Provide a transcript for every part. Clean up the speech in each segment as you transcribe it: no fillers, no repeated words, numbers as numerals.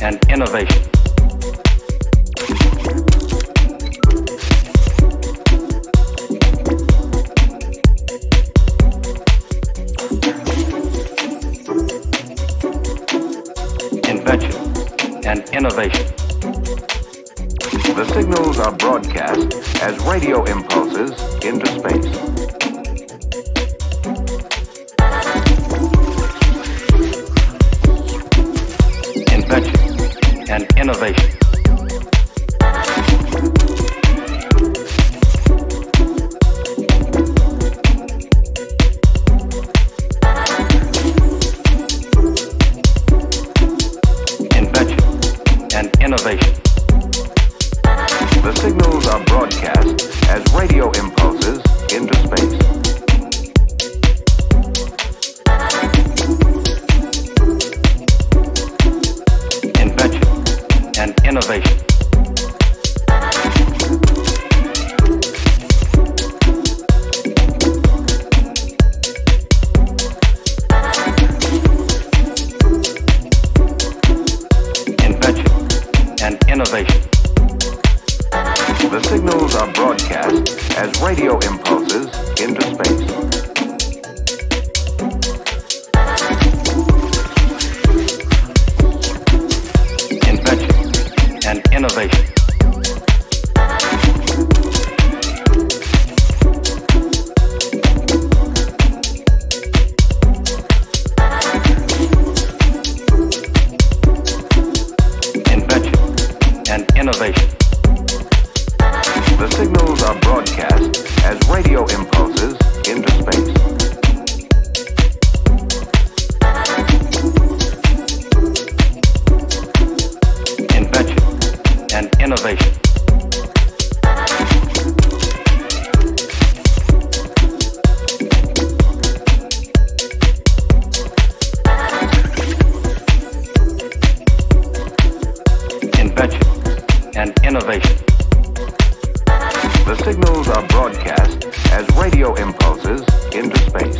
And innovation. Invention and innovation. The signals are broadcast as radio impulses into space. And innovation. Invention and innovation. The signals are broadcast as radio impulses into space. Innovation. Invention and innovation. The signals are broadcast as radio impulses into space. And innovation. Invention and innovation. The signals are broadcast as radio impulses into space. And innovation. Invention and innovation. The signals are broadcast as radio impulses into space.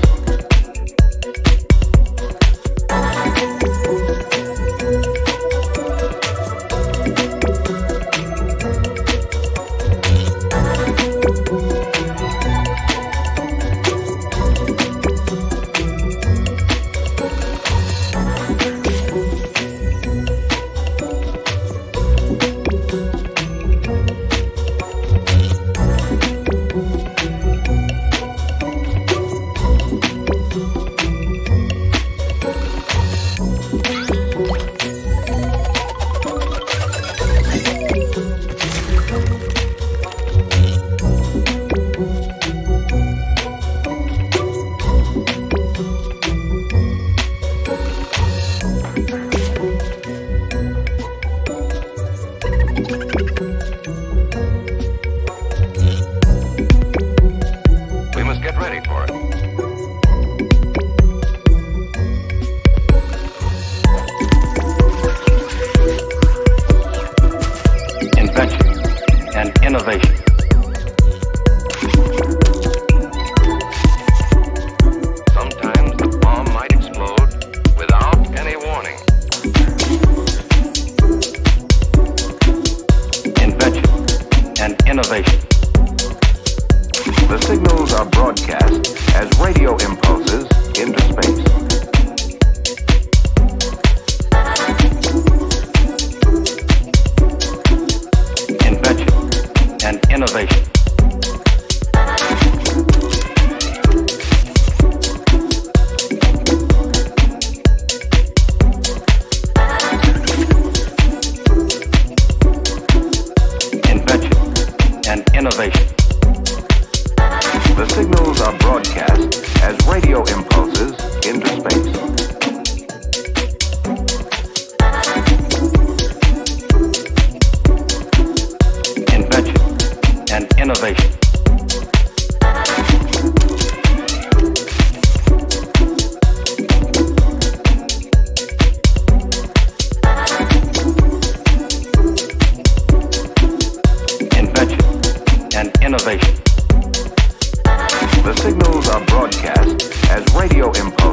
Innovation. Sometimes the bomb might explode without any warning. Invention and innovation. The signals are broadcast as radio impulses into space. Invention. And innovation. signals are broadcast as radio impulses.